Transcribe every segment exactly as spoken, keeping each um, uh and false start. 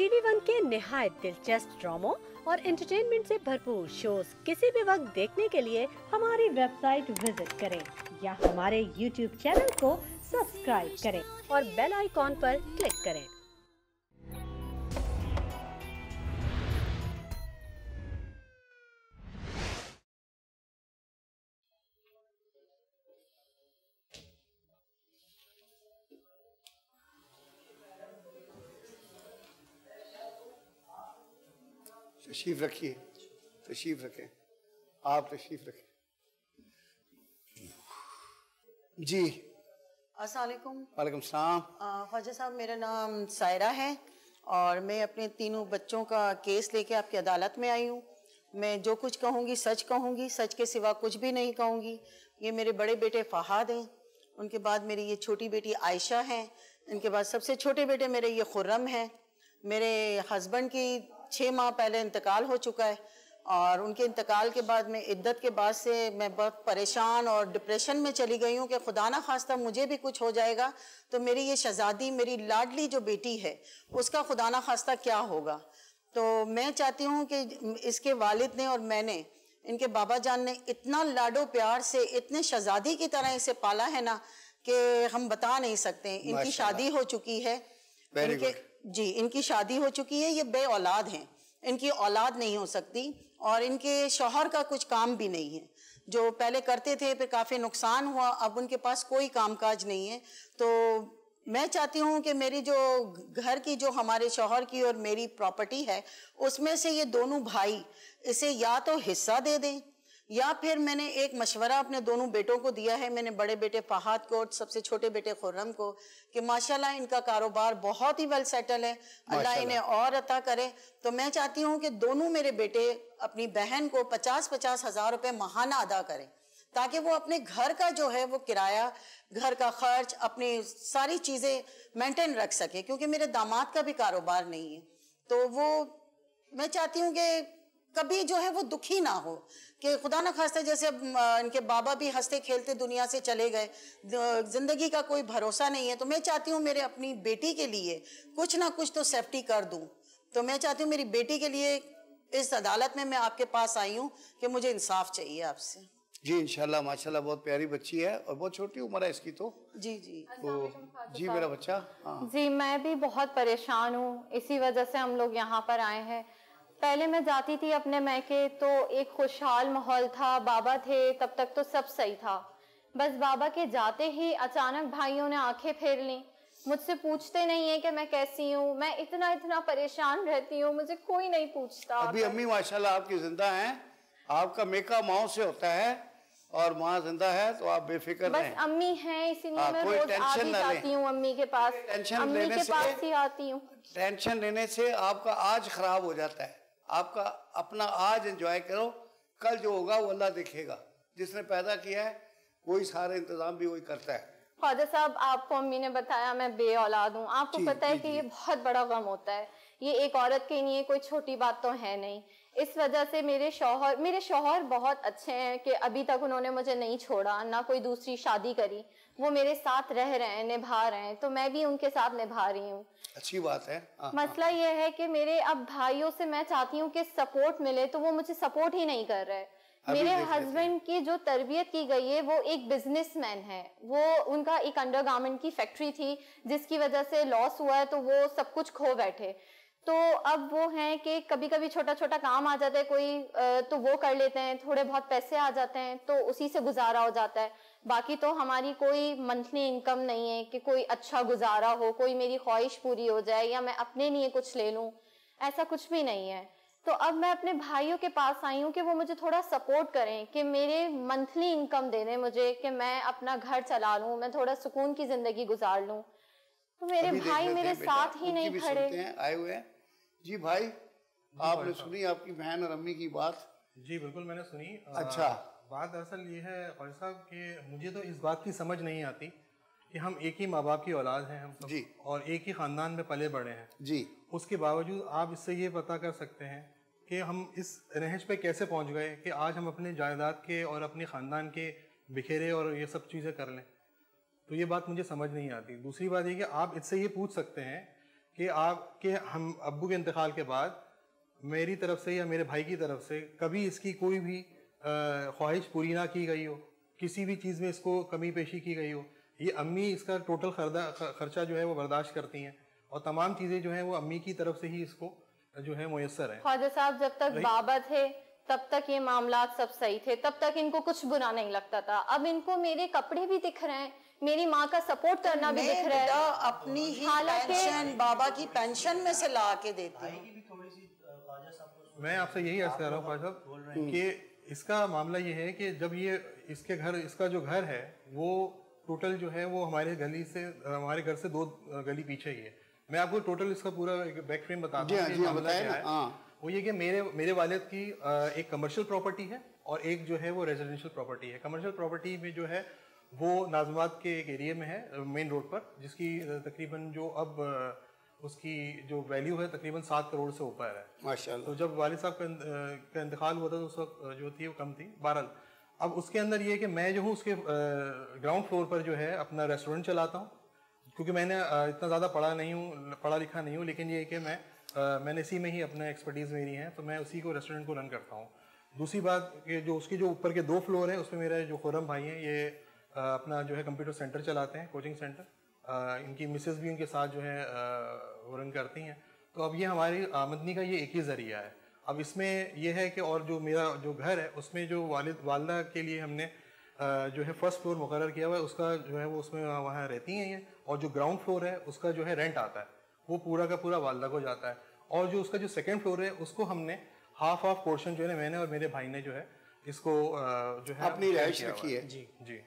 TV one के निहायत दिलचस्प ड्रामों और एंटरटेनमेंट से भरपूर शोज किसी भी वक्त देखने के लिए हमारी वेबसाइट विजिट करें या हमारे यूट्यूब चैनल को सब्सक्राइब करें और बेल आइकॉन पर क्लिक करें। तशरीफ रखिए, तशरीफ रखें, आप तशरीफ रखें। जी अस्सलाम वालेकुम। ख्वाजा साहब, मेरा नाम सायरा है और मैं अपने तीनों बच्चों का केस लेके आपकी अदालत में आई हूँ। मैं जो कुछ कहूँगी सच कहूँगी, सच के सिवा कुछ भी नहीं कहूँगी। ये मेरे बड़े बेटे फहाद हैं, उनके बाद मेरी ये छोटी बेटी आयशा हैं, इनके बाद सबसे छोटे बेटे मेरे ये खुर्रम हैं। मेरे हस्बैंड की छः माह पहले इंतकाल हो चुका है और उनके इंतकाल के बाद मैं इद्दत के बाद से मैं बहुत परेशान और डिप्रेशन में चली गई हूँ कि खुदा ना खास्ता मुझे भी कुछ हो जाएगा तो मेरी ये शहजादी, मेरी लाडली जो बेटी है, उसका खुदा ना खास्ता क्या होगा। तो मैं चाहती हूँ कि इसके वालिद ने और मैंने, इनके बाबा जान ने इतना लाडो प्यार से, इतने शहजादी की तरह इसे पाला है ना कि हम बता नहीं सकते। इनकी शादी हो चुकी है, इनके जी इनकी शादी हो चुकी है, ये बे औलाद हैं, इनकी औलाद नहीं हो सकती और इनके शौहर का कुछ काम भी नहीं है। जो पहले करते थे फिर काफ़ी नुकसान हुआ, अब उनके पास कोई कामकाज नहीं है। तो मैं चाहती हूँ कि मेरी जो घर की, जो हमारे शौहर की और मेरी प्रॉपर्टी है, उसमें से ये दोनों भाई इसे या तो हिस्सा दे दें या फिर मैंने एक मशवरा अपने दोनों बेटों को दिया है। मैंने बड़े बेटे फहाद को और सबसे छोटे बेटे खुर्रम को कि माशाल्लाह इनका कारोबार बहुत ही वेल सेटल है, अल्लाह इन्हें और अता करे। तो मैं चाहती हूँ कि दोनों मेरे बेटे अपनी बहन को पचास पचास हज़ार रुपये माहाना अदा करें ताकि वो अपने घर का जो है वो किराया, घर का खर्च, अपनी सारी चीज़ें मेंटेन रख सके, क्योंकि मेरे दामाद का भी कारोबार नहीं है। तो वो मैं चाहती हूँ कि कभी जो है वो दुखी ना हो कि खुदा न खास्ता, जैसे अब इनके बाबा भी हंसते खेलते दुनिया से चले गए, ज़िंदगी का कोई भरोसा नहीं है। तो मैं चाहती हूँ मेरे अपनी बेटी के लिए कुछ ना कुछ तो सेफ्टी कर दूँ। तो मैं चाहती हूँ मेरी बेटी के लिए इस अदालत में मैं आपके पास आई हूँ कि मुझे इंसाफ चाहिए आपसे। जी इंशाल्लाह। माशाल्लाह बहुत प्यारी बच्ची है और बहुत छोटी उम्र है इसकी। तो जी जी तो जी मेरा बच्चा। जी मैं भी बहुत परेशान हूँ, इसी वजह से हम लोग यहाँ पर आए हैं। पहले मैं जाती थी अपने मैके तो एक खुशहाल माहौल था, बाबा थे, तब तक तो सब सही था। बस बाबा के जाते ही अचानक भाइयों ने आंखें फेर ली, मुझसे पूछते नहीं है कि मैं कैसी हूँ। मैं इतना इतना परेशान रहती हूँ, मुझे कोई नहीं पूछता। अभी अम्मी माशाल्लाह आपकी जिंदा हैं, आपका मेका माओ से होता है और माँ जिंदा है तो आप बेफिक्र बस रहें। अम्मी हैं इसीलिए मैं रोज आती जाती हूँ अम्मी के पास, अम्मी के पास ही आती हूँ। टेंशन लेने से आपका आज खराब हो जाता है। आपका अपना आज एंजॉय करो, कल जो होगा वो अल्लाह देखेगा। जिसने पैदा किया है वही सारे इंतजाम भी वही करता है। ख्वाजा साहब, आपको अम्मी ने बताया मैं बे औलाद हूँ, आपको पता है कि ये बहुत बड़ा गम होता है, ये एक औरत के लिए कोई छोटी बात तो है नहीं। इस वजह से मेरे शौहर मेरे शौहर बहुत अच्छे हैं कि अभी तक उन्होंने मुझे नहीं छोड़ा, ना कोई दूसरी शादी करी। वो मेरे साथ रह रहे हैं, निभा रहे हैं, तो मैं भी उनके साथ निभा रही हूँ। अच्छी बात है। आ, मसला आ, ये है कि मेरे अब भाइयों से मैं चाहती हूँ कि सपोर्ट मिले, तो वो मुझे सपोर्ट ही नहीं कर रहे। मेरे हस्बैंड की जो तरबियत की गई है, वो एक बिजनेसमैन है, वो उनका एक अंडरगारमेंट की फैक्ट्री थी जिसकी वजह से लॉस हुआ है, तो वो सब कुछ खो बैठे। तो अब वो हैं कि कभी कभी छोटा छोटा काम आ जाता है कोई, तो वो कर लेते हैं, थोड़े बहुत पैसे आ जाते हैं तो उसी से गुजारा हो जाता है। बाकी तो हमारी कोई मंथली इनकम नहीं है कि कोई अच्छा गुजारा हो, कोई मेरी ख्वाहिश पूरी हो जाए या मैं अपने लिए कुछ ले लूँ, ऐसा कुछ भी नहीं है। तो अब मैं अपने भाइयों के पास आई हूँ कि वो मुझे थोड़ा सपोर्ट करें, कि मेरे मंथली इनकम दे दें मुझे, कि मैं अपना घर चला लूँ, मैं थोड़ा सुकून की ज़िंदगी गुजार लूँ। तो मेरे भाई मेरे साथ ही नहीं खड़े हैं, आए हुए हैं। जी भाई, जी आपने सुनी आपकी बहन और अम्मी की बात? जी बिल्कुल मैंने सुनी। अच्छा आ, बात दरअसल ये है ख्वाजा साहब कि मुझे तो इस बात की समझ नहीं आती कि हम एक ही माँ बाप की औलाद हैं हम सब और एक ही ख़ानदान में पले बड़े हैं जी। उसके बावजूद आप इससे ये पता कर सकते हैं कि हम इस नहज पे कैसे पहुँच गए कि आज हम अपने जायदाद के और अपने ख़ानदान के बिखेरे और ये सब चीज़ें कर लें। तो ये बात मुझे समझ नहीं आती। दूसरी बात ये कि आप इससे ये पूछ सकते हैं कि आपके हम अब्बू के इंतकाल के बाद मेरी तरफ से या मेरे भाई की तरफ से कभी इसकी कोई भी ख्वाहिश पूरी ना की गई हो, किसी भी चीज़ में इसको कमी पेशी की गई हो। ये अम्मी इसका टोटल खर्दा खर्चा जो है वो बर्दाश्त करती हैं और तमाम चीज़ें जो हैं वो अम्मी की तरफ से ही इसको जो है मुयसर है। ख्वाजा साहब जब तक बाबा थे तब तक ये मामला सब सही थे, तब तक इनको कुछ बुरा नहीं लगता था। अब इनको मेरे कपड़े भी दिख रहे हैं, मेरी माँ का सपोर्ट करना भी दिख रहा है, अपनी ही पेंशन बाबा की पेंशन में से ला के देती है। मैं आपसे यही अर्ज कर रहा हूँ ख्वाजा साहब कि इसका मामला ये है कि जब ये इसके घर, इसका जो घर है वो टोटल जो है वो हमारे गली से, हमारे घर से दो गली पीछे ही है। मैं आपको टोटल इसका पूरा बैक फ्रेम बताता हूँ। वो ये कि मेरे मेरे वालिद की एक कमर्शियल प्रॉपर्टी है और एक जो है वो रेजिडेंशियल प्रॉपर्टी है। कमर्शियल प्रॉपर्टी में जो है वो नाज़ माबाद के एक एरिया में है मेन रोड पर, जिसकी तकरीबन जो अब उसकी जो वैल्यू है तकरीबन सात करोड़ से ऊपर है माशाल्लाह। तो जब वालिद साहब का इंतकाल हुआ था तो उस वक्त जो थी वो कम थी। बहरहाल अब उसके अंदर ये है कि मैं जो हूँ उसके ग्राउंड फ्लोर पर जो है अपना रेस्टोरेंट चलाता हूँ, क्योंकि मैंने इतना ज़्यादा पढ़ा नहीं हूँ, पढ़ा लिखा नहीं हूँ, लेकिन ये है कि मैं आ, मैंने इसी में ही अपने एक्सपर्टीज़ मेरी है तो मैं उसी को रेस्टोरेंट को रन करता हूँ। दूसरी बात कि जो उसकी जो ऊपर के दो फ्लोर हैं उसमें मेरे जो खुरम भाई हैं ये आ, अपना जो है कंप्यूटर सेंटर चलाते हैं, कोचिंग सेंटर। आ, इनकी मिसेस भी उनके साथ जो है वो रन करती हैं। तो अब ये हमारी आमदनी का ये एक ही ज़रिया है। अब इसमें यह है कि और जो मेरा जो घर है उसमें जो वालिद वालदा के लिए हमने जो है फर्स्ट फ्लोर मुकर्रर किया हुआ है, उसका जो है वो उसमें वहाँ रहती हैं ये, और जो ग्राउंड फ्लोर है उसका जो है रेंट आता है वो पूरा का पूरा वालदा को जाता है। और जो उसका जो सेकंड फ्लोर है उसको हमने हाफ हाफ पोर्शन जो है मैंने और मेरे भाई ने जो है इसको जो है अपनी रिहाइश रखी है। जी जी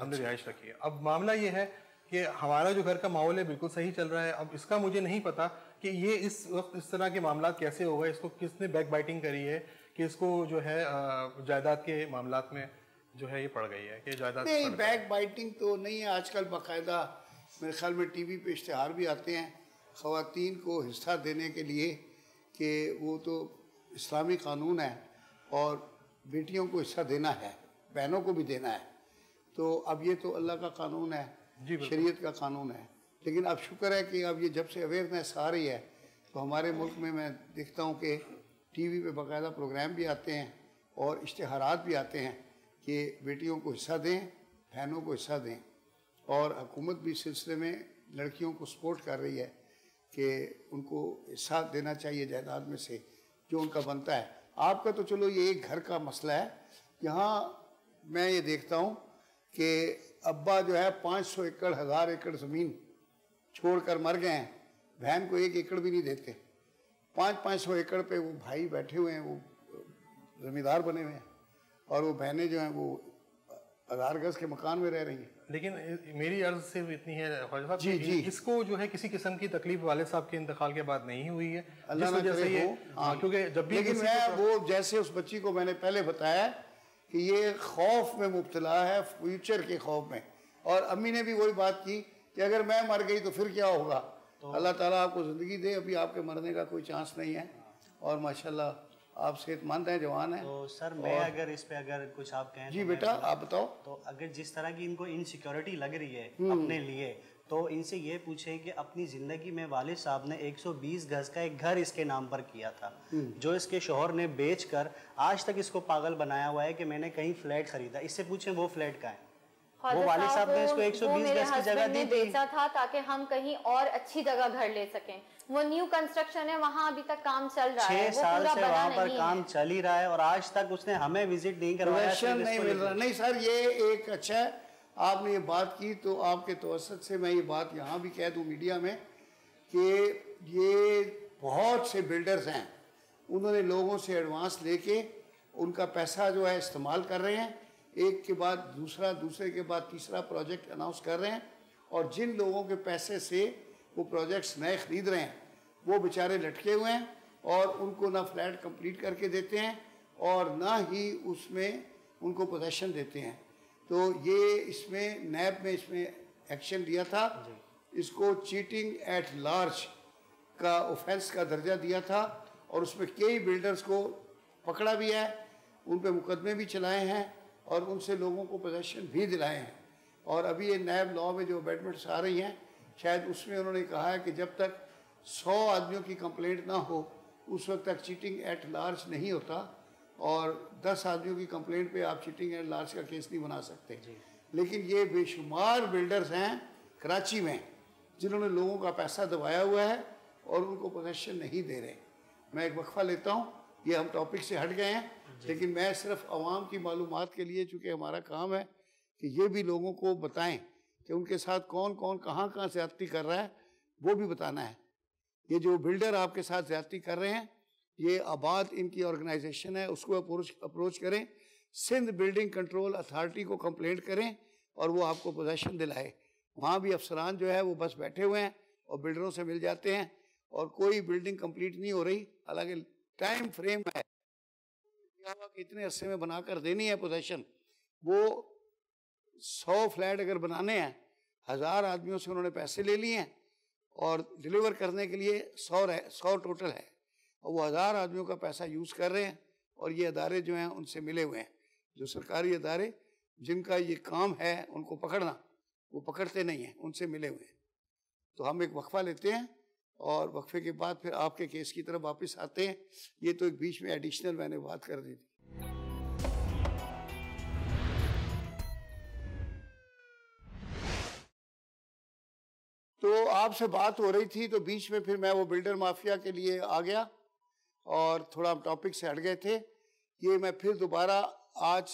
हमने रिहाइश रखी है। अब मामला ये है कि हमारा जो घर का माहौल है बिल्कुल सही चल रहा है। अब इसका मुझे नहीं पता कि ये इस वक्त इस तरह के मामला कैसे हो गए, इसको किसने बैक बाइटिंग करी है कि इसको जो है जायदाद के मामला में जो है ये पड़ गई है कि जायदाद नहीं, बैक बाइटिंग तो नहीं है। आजकल बाकायदा मेरे ख्याल में टीवी पे इश्तिहार भी आते हैं ख़वातीन को हिस्सा देने के लिए कि वो तो इस्लामी कानून है और बेटियों को हिस्सा देना है, बहनों को भी देना है। तो अब ये तो अल्लाह का कानून है, शरीयत का कानून है, लेकिन अब शुक्र है कि अब ये जब से अवेयरनेस आ रही है तो हमारे मुल्क में मैं देखता हूँ कि टीवी पे बाकायदा प्रोग्राम भी आते हैं और इश्तिहारात भी आते हैं कि बेटियों को हिस्सा दें, बहनों को हिस्सा दें। और हुकूमत भी इस सिलसिले में लड़कियों को सपोर्ट कर रही है कि उनको हिस्सा देना चाहिए जायदाद में से जो उनका बनता है। आपका तो चलो ये एक घर का मसला है। यहाँ मैं ये देखता हूँ कि अब्बा जो है पाँच सौ एकड़ हज़ार एकड़ ज़मीन छोड़कर मर गए हैं, बहन को एक एकड़ भी नहीं देते। पाँच पाँच सौ एकड़ पे वो भाई बैठे हुए हैं, वो ज़मींदार बने हुए हैं और वो बहनें जो हैं वो हजार गज के मकान में रह रही हैं। लेकिन मेरी अर्ज सिर्फ इतनी है ख्वाजा साहब जी, जी इसको जो है किसी किस्म की तकलीफ वाले साहब के इंतकाल के बाद नहीं हुई है, अल्लाह ना करे हो। हाँ, क्योंकि जब भी लेकिन मैं वो जैसे उस बच्ची को मैंने पहले बताया कि ये खौफ में मुब्तला है, फ्यूचर के खौफ में। और अम्मी ने भी वही बात की कि अगर मैं मर गई तो फिर क्या होगा। अल्लाह ताला आपको ज़िंदगी दे, अभी आपके मरने का कोई चांस नहीं है और माशाल्लाह आप सेहतमंद हैं, जवान हैं। तो सर मैं और... अगर इस पे अगर कुछ आप कहें जी तो बेटा आप बताओ। तो अगर जिस तरह की इनको इनसिक्योरिटी लग रही है अपने लिए, तो इनसे ये पूछें कि अपनी ज़िंदगी में वालिद साहब ने एक सौ बीस गज का एक घर इसके नाम पर किया था जो इसके शोहर ने बेचकर आज तक इसको पागल बनाया हुआ है कि मैंने कहीं फ्लैट खरीदा। इससे पूछें वो फ्लैट का है, वो वालिद साहब ने इसको एक सौ बीस गज की जगह दी थी था ताकि हम कहीं और अच्छी जगह घर ले सकें। वो न्यू कंस्ट्रक्शन है, वहाँ अभी तक काम चल रहा है, छह साल से वहाँ पर काम चल ही रहा है और आज तक उसने हमें विजिट नहीं करवाया, नहीं मिल रहा। नहीं सर ये एक अच्छा है आपने ये बात की, तो आपके तवसत से मैं ये बात यहाँ भी कह दूँ मीडिया में कि ये बहुत से बिल्डर्स हैं, उन्होंने लोगों से एडवांस लेके उनका पैसा जो है इस्तेमाल कर रहे हैं, एक के बाद दूसरा, दूसरे के बाद तीसरा प्रोजेक्ट अनाउंस कर रहे हैं। और जिन लोगों के पैसे से वो प्रोजेक्ट्स नए ख़रीद रहे हैं वो बेचारे लटके हुए हैं और उनको ना फ्लैट कंप्लीट करके देते हैं और ना ही उसमें उनको पोजेशन देते हैं। तो ये इसमें नैब में इसमें एक्शन दिया था, इसको चीटिंग एट लार्ज का ऑफेंस का दर्जा दिया था और उसमें कई बिल्डर्स को पकड़ा भी है, उन पर मुकदमे भी चलाए हैं और उनसे लोगों को पोजेशन भी दिलाए हैं। और अभी ये नैब लॉ में जो अमेंडमेंट्स आ रही हैं शायद उसमें उन्होंने कहा है कि जब तक सौ आदमियों की कंप्लेंट ना हो उस वक्त तक चीटिंग एट लार्ज नहीं होता और दस आदमियों की कंप्लेंट पे आप चीटिंग एट लार्ज का केस नहीं बना सकते। लेकिन ये बेशुमार बिल्डर्स हैं कराची में जिन्होंने लोगों का पैसा दबाया हुआ है और उनको पोजेशन नहीं दे रहे। मैं एक वक्फा लेता हूँ, ये हम टॉपिक से हट गए हैं, लेकिन मैं सिर्फ आवाम की मालूमात के लिए, चूँकि हमारा काम है कि ये भी लोगों को बताएं कि उनके साथ कौन कौन कहाँ कहाँ ज्यादती कर रहा है, वो भी बताना है। ये जो बिल्डर आपके साथ ज्यादती कर रहे हैं, ये आबाद इनकी ऑर्गेनाइजेशन है, उसको अप्रोच अप्रोच करें, सिंध बिल्डिंग कंट्रोल अथॉरिटी को कंप्लेंट करें और वो आपको पोजेशन दिलाए। वहाँ भी अफसरान जो है वो बस बैठे हुए हैं और बिल्डरों से मिल जाते हैं और कोई बिल्डिंग कंप्लीट नहीं हो रही, हालांकि टाइम फ्रेम है कि इतने अरसे में बना कर देनी है पोजेशन। वो सौ फ्लैट अगर बनाने हैं, हज़ार आदमियों से उन्होंने पैसे ले लिए हैं और डिलीवर करने के लिए सौ सौ टोटल है और वो हज़ार आदमियों का पैसा यूज़ कर रहे हैं और ये अदारे जो हैं उनसे मिले हुए हैं, जो सरकारी अदारे जिनका ये काम है उनको पकड़ना, वो पकड़ते नहीं हैं, उनसे मिले हुए हैं। तो हम एक वक्फा लेते हैं और वक्फे के बाद फिर आपके केस की तरफ वापस आते हैं। ये तो एक बीच में एडिशनल मैंने बात कर दी थी। तो आपसे बात हो रही थी तो बीच में फिर मैं वो बिल्डर माफिया के लिए आ गया और थोड़ा हम टॉपिक से हट गए थे। ये मैं फिर दोबारा आज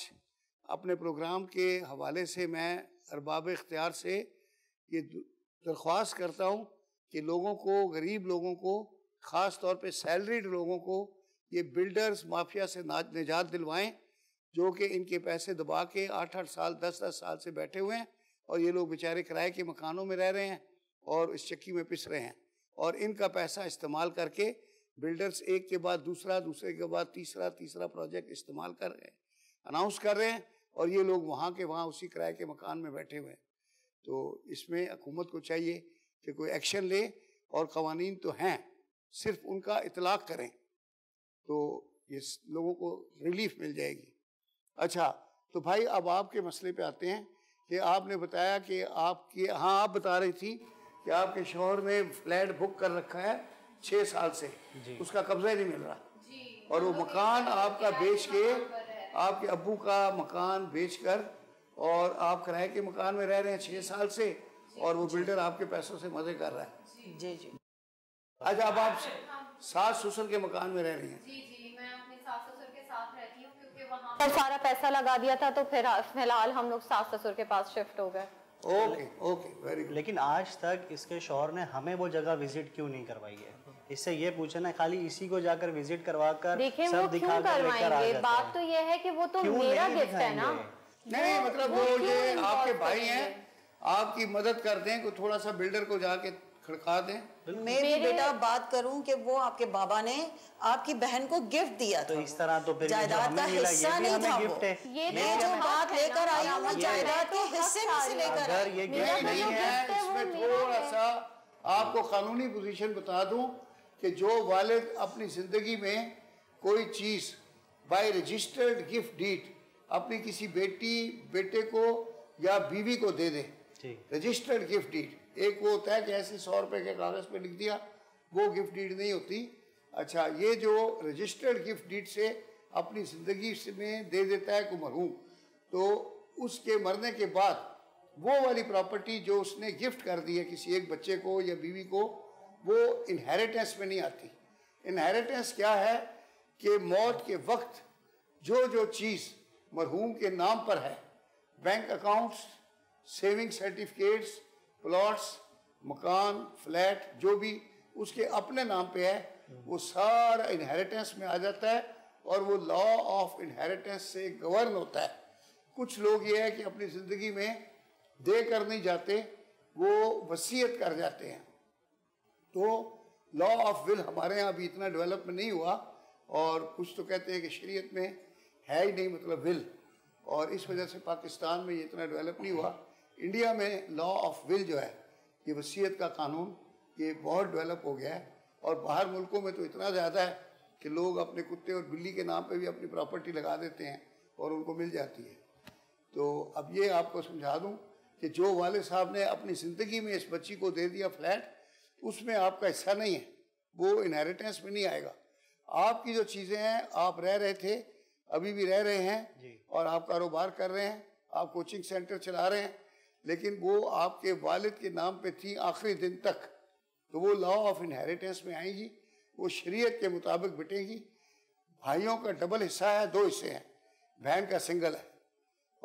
अपने प्रोग्राम के हवाले से मैं अरबाब इख्तियार से ये दरख्वास्त करता हूँ कि लोगों को, गरीब लोगों को, ख़ास तौर पे सैलरीड लोगों को ये बिल्डर्स माफिया से निजात दिलवाएं, जो कि इनके पैसे दबा के आठ आठ साल दस दस साल से बैठे हुए हैं और ये लोग बेचारे किराए के मकानों में रह रहे हैं और इस चक्की में पिस रहे हैं और इनका पैसा इस्तेमाल करके बिल्डर्स एक के बाद दूसरा, दूसरे के बाद तीसरा तीसरा प्रोजेक्ट इस्तेमाल कर रहे हैं, अनाउंस कर रहे हैं और ये लोग वहाँ के वहाँ उसी किराए के मकान में बैठे हुए हैं। तो इसमें हुकूमत को चाहिए कि कोई एक्शन ले और कवानीन तो हैं, सिर्फ उनका इतलाक़ करें तो ये लोगों को रिलीफ मिल जाएगी। अच्छा, तो भाई अब आपके मसले पे आते हैं कि आपने बताया कि आपकी, हाँ आप बता रही थी कि आपके शोहर ने फ्लैट बुक कर रखा है छः साल से, उसका कब्जा ही नहीं मिल रहा और वो मकान आपका बेच के, आपके अब्बू का मकान बेचकर और आप किराए के मकान में रह रहे हैं छः साल से और वो बिल्डर आपके पैसों से मजे कर रहा है। जी जी। अच्छा, अब आप सास ससुर के मकान में रह रही हैं? जी जी, मैं अपने सास ससुर के साथ रहती हूँ क्योंकि वहाँ पर सारा पैसा लगा दिया था तो फिर फिलहाल हम लोग सास ससुर के पास शिफ्ट हो गए। Okay okay, very good. लेकिन आज तक इसके शौहर ने हमें वो जगह विजिट क्यों नहीं करवाई है? इससे ये पूछना है, खाली इसी को जाकर विजिट करवा कर सब दिखा कर लेकर आ जाते हैं। बात तो ये है कि वो तो मेरा गिफ्ट है ना। नहीं मतलब वो ये आपके भाई हैं, आपकी मदद कर दें, को थोड़ा सा बिल्डर को जाके खड़का दें। मेरी बेटा बात करूं कि वो आपके बाबा ने आपकी बहन को गिफ्ट दिया था, तो इस तरह तो फिर जायदाद का हिस्सा नहीं था। ये मैं जो बात लेकर आई हूँ वो जायदाद के हिस्से में से लेकर आई नहीं है। इसमें थोड़ा सा आपको कानूनी पोजीशन बता दूं कि जो वालिद अपनी जिंदगी में कोई चीज़ बाय रजिस्टर्ड गिफ्ट डीड अपनी किसी बेटी, बेटे को या बीवी को दे दे, रजिस्टर्ड गिफ्ट डीड एक वो होता है कि ऐसे सौ रुपए के कागज पे लिख दिया, वो गिफ्ट डीड नहीं होती। अच्छा, ये जो रजिस्टर्ड गिफ्ट डीड से अपनी जिंदगी में दे देता है को मरहूम, तो उसके मरने के बाद वो वाली प्रॉपर्टी जो उसने गिफ्ट कर दी है किसी एक बच्चे को या बीवी को, वो इनहेरिटेंस में नहीं आती। इनहेरिटेंस क्या है कि मौत के वक्त जो जो चीज़ मरहूम के नाम पर है, bank accounts, saving certificates, plots, मकान, फ्लैट, जो भी उसके अपने नाम पे है, वो सारा इनहेरिटेंस में आ जाता है और वो लॉ ऑफ इनहेरिटेंस से गवर्न होता है। कुछ लोग ये है कि अपनी ज़िंदगी में दे कर नहीं जाते, वो वसीयत कर जाते हैं। तो लॉ ऑफ विल हमारे यहाँ अभी इतना डेवलप नहीं हुआ और कुछ तो कहते हैं कि शरीयत में है ही नहीं मतलब विल, और इस वजह से पाकिस्तान में ये इतना डेवलप नहीं हुआ। इंडिया में लॉ ऑफ विल जो है, ये वसीयत का कानून, ये बहुत डेवलप हो गया है और बाहर मुल्कों में तो इतना ज़्यादा है कि लोग अपने कुत्ते और बिल्ली के नाम पे भी अपनी प्रॉपर्टी लगा देते हैं और उनको मिल जाती है। तो अब ये आपको समझा दूं कि जो वाले साहब ने अपनी ज़िंदगी में इस बच्ची को दे दिया फ्लैट, उसमें आपका हिस्सा नहीं है, वो इनहेरिटेंस में नहीं आएगा। आपकी जो चीज़ें हैं, आप रह रहे थे, अभी भी रह रहे हैं और आप कारोबार कर रहे हैं, आप कोचिंग सेंटर चला रहे हैं, लेकिन वो आपके वालिद के नाम पे थी आखिरी दिन तक, तो वो लॉ ऑफ इनहेरिटेंस में आएंगी, वो शरीयत के मुताबिक बिटेंगी। भाइयों का डबल हिस्सा है, दो हिस्से हैं, बहन का सिंगल है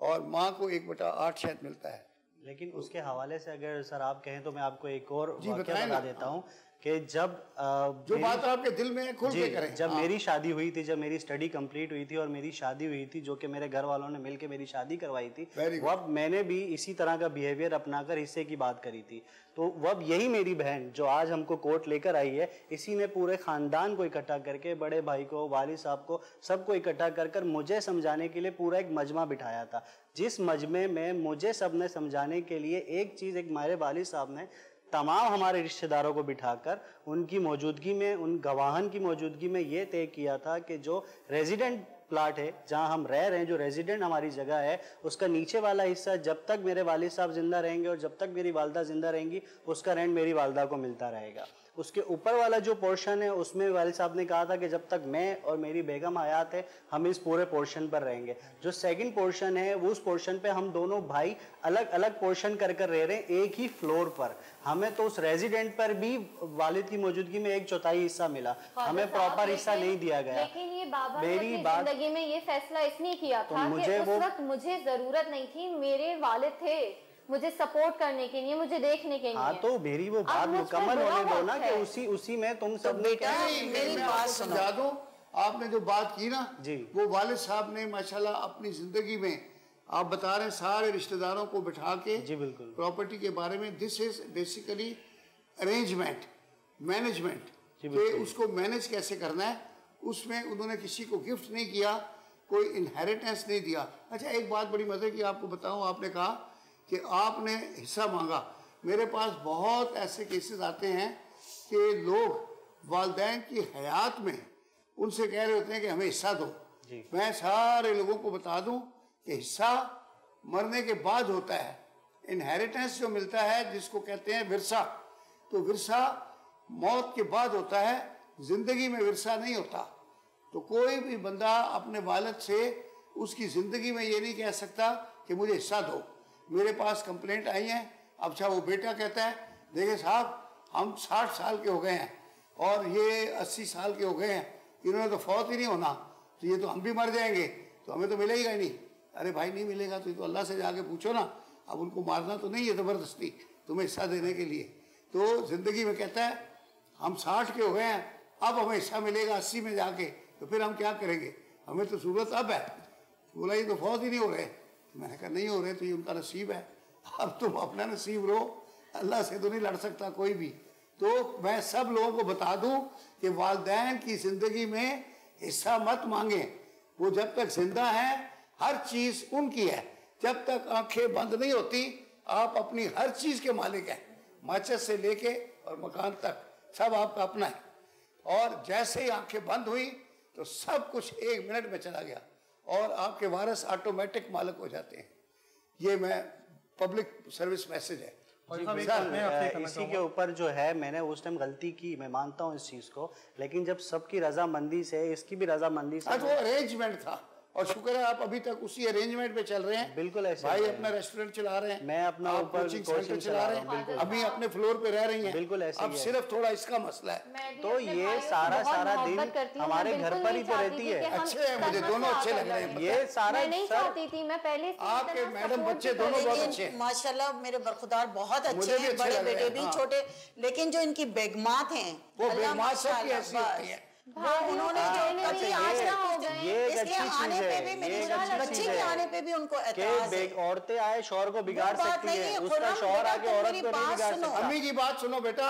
और माँ को एक बटा आठ शायद मिलता है। लेकिन उसके हवाले से अगर सर आप कहें तो मैं आपको एक और वाकया बता देता हूँ कि जब आ, जो बात आपके दिल में खुल के करें। जब मेरी शादी हुई थी, जब मेरी स्टडी कंप्लीट हुई थी और मेरी शादी हुई थी, जो कि मेरे घर वालों ने मिलकर मेरी शादी करवाई थी, वब मैंने भी इसी तरह का बिहेवियर अपनाकर हिस्से की बात करी थी। तो वब यही मेरी बहन जो आज हमको कोर्ट लेकर आई है, इसी ने पूरे खानदान को इकट्ठा करके, बड़े भाई को, वालिद साहब को, सबको इकट्ठा कर कर मुझे समझाने के लिए पूरा एक मजमा बिठाया था, जिस मजमे में मुझे सबने समझाने के लिए एक चीज़, एक हमारे वालिद साहब ने तमाम हमारे रिश्तेदारों को बिठाकर उनकी मौजूदगी में, उन गवाहन की मौजूदगी में ये तय किया था कि जो रेजिडेंट प्लाट है, जहाँ हम रह रहे हैं, जो रेजिडेंट हमारी जगह है, उसका नीचे वाला हिस्सा जब तक मेरे वालिद साहब जिंदा रहेंगे और जब तक मेरी वालदा जिंदा रहेंगी, उसका रेंट मेरी वालदा को मिलता रहेगा। उसके ऊपर वाला जो पोर्शन है, उसमें वालिद साहब ने कहा था कि जब तक मैं और मेरी बेगम हयात है, हम इस पूरे पोर्शन पर रहेंगे। जो सेकंड पोर्शन है, वो उस पोर्शन पे हम दोनों भाई अलग अलग पोर्शन कर कर रह रहे हैं, एक ही फ्लोर पर। हमें तो उस रेजिडेंट पर भी वालिद की मौजूदगी में एक चौथाई हिस्सा मिला, हमें प्रॉपर हिस्सा नहीं दिया गया। मेरी बात में ये फैसला इसलिए किया था कि उस वक्त मुझे जरूरत नहीं थी, मेरे वालिद थे मुझे सपोर्ट करने के लिए, मुझे देखने के लिए। हाँ, तो मेरी वो बात मुकम्मल होने दो ना, कि उसी उसी में तुम सब ने क्या मेरी बात समझा दो। आपने जो बात की ना जी, वो वालिद साहब ने माशाल्लाह अपनी जिंदगी में, आप बता रहे हैं, सारे रिश्तेदारों को बिठा के जी बिल्कुल प्रॉपर्टी के बारे में, this is basically arrangement management, कि उसको मैनेज कैसे करना है। उसमें उन्होंने किसी को गिफ्ट नहीं किया, कोई इनहेरिटेंस नहीं दिया। अच्छा, एक बात बड़ी मजे की आपको बताऊं, आपने कहा कि आपने हिस्सा मांगा। मेरे पास बहुत ऐसे केसेस आते हैं कि लोग वालदैन की हयात में उनसे कह रहे होते हैं कि हमें हिस्सा दो। मैं सारे लोगों को बता दूं कि हिस्सा मरने के बाद होता है। इनहेरिटेंस जो मिलता है, जिसको कहते हैं विरसा, तो विरसा मौत के बाद होता है, ज़िंदगी में विरसा नहीं होता। तो कोई भी बंदा अपने वालिद से उसकी ज़िंदगी में ये नहीं कह सकता कि मुझे हिस्सा दो। मेरे पास कंप्लेंट आई है। अच्छा, वो बेटा कहता है, देखिए साहब, हम साठ साल के हो गए हैं और ये अस्सी साल के हो गए हैं, इन्होंने तो फौत ही नहीं होना, तो ये तो हम भी मर जाएंगे, तो हमें तो मिलेगा ही नहीं। अरे भाई, नहीं मिलेगा तो, तो अल्लाह से जाके पूछो ना। अब उनको मारना तो नहीं है ज़बरदस्ती तुम्हें हिस्सा देने के लिए। तो ज़िंदगी में कहता है हम साठ के हो गए हैं, अब हमें हिस्सा मिलेगा अस्सी में जाके, तो फिर हम क्या करेंगे, हमें तो सूरत अब है। बोला, ये तो फौज ही नहीं हो रहे। तो मैंने कहा, नहीं हो रहे तो ये उनका नसीब है, अब तुम अपना नसीब रो, अल्लाह से तो नहीं लड़ सकता कोई भी। तो मैं सब लोगों को बता दूं कि वालदैन की ज़िंदगी में हिस्सा मत मांगे। वो जब तक जिंदा है, हर चीज़ उनकी है। जब तक आँखें बंद नहीं होती, आप अपनी हर चीज़ के मालिक हैं, माचिस से लेके और मकान तक, सब आपका अपना है। और जैसे ही आंखें बंद हुई तो सब कुछ एक मिनट में चला गया और आपके वारस ऑटोमेटिक मालिक हो जाते हैं। ये मैं पब्लिक सर्विस मैसेज है। और इसी के ऊपर जो है, मैंने उस टाइम गलती की, मैं मानता हूँ इस चीज़ को, लेकिन जब सबकी रजामंदी से, इसकी भी रजामंदी से, वो अरेंजमेंट था। और शुक्र है आप अभी तक उसी अरेंजमेंट पे चल रहे हैं। बिल्कुल ऐसे भाई अपना रेस्टोरेंट चला रहे हैं, मैं अपना कोचिंग सेंटर चला रहे हैं, अभी अपने फ्लोर पे रह रही हैं। बिल्कुल ऐसे अब सिर्फ थोड़ा इसका मसला है। तो ये सारा सारा दिन हमारे घर पर ही तो रहती है। अच्छे है, मुझे दोनों अच्छे लग रहे हैं। ये सारा नहीं चाहती थी मैं पहले, आपके मैडम बच्चे दोनों बहुत अच्छे हैं माशाल्लाह, मेरे बरखुदार बहुत अच्छे हैं, बड़े बेटे भी छोटे। लेकिन जो इनकी बेगमात हैं, वो बेगमात सबकी ऐसी होती है, उन्होंने जो कभी आज ना हो जाए, इसके आने पे भी, मेरे बच्चे के आने पे भी उनको एतराज है। औरतें आए शौहर को बिगाड़ सकती है, उसका शौहर आके औरत को नहीं बिगाड़ सकता। अम्मी की बात सुनो बेटा,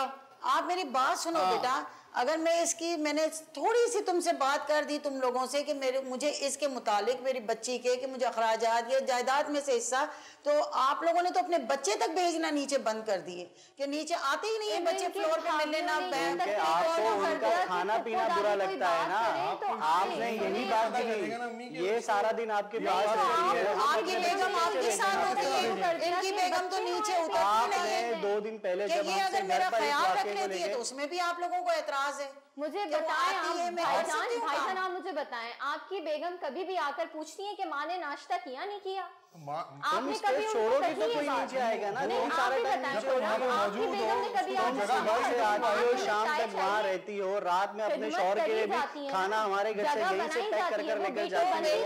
आप मेरी बात सुनो बेटा, अगर मैं इसकी मैंने थोड़ी सी तुमसे बात कर दी तुम लोगों से कि मेरे मुझे इसके मुतालिक मेरी बच्ची के कि मुझे अखराजात या जायदाद में से हिस्सा, तो आप लोगों ने तो अपने बच्चे तक भेजना नीचे बंद कर दिए कि नीचे आते ही नहीं है बच्चे फ्लोर पे मिलने ना बैंक आपको उनका खाना पीना बुरा लगता है ना। आपने यही बात की, ये सारा दिन आपके पास आपकी बेगम आपके साथ होती है, इनकी बेगम तो नीचे उतरती नहीं है। दो दिन पहले ये अगर मेरा ख्याल रख लेती है तो उसमें भी आप लोगों को एतराज है। मुझे बताएं आप भाईजान भाईजान आप मुझे बताएं आपकी बेगम कभी भी आकर पूछती है कि माँ ने नाश्ता किया नहीं किया? आपने कभी छोड़ोगे तो कोई नीचे आएगा ना। नहीं आप भी बताएं आपकी बेगम ने कभी आज शाम तक वहाँ रहती हो, रात में अपने शौहर के लिए भी खाना हमारे घर से यहीं से पैक कर कर लेकर जाती है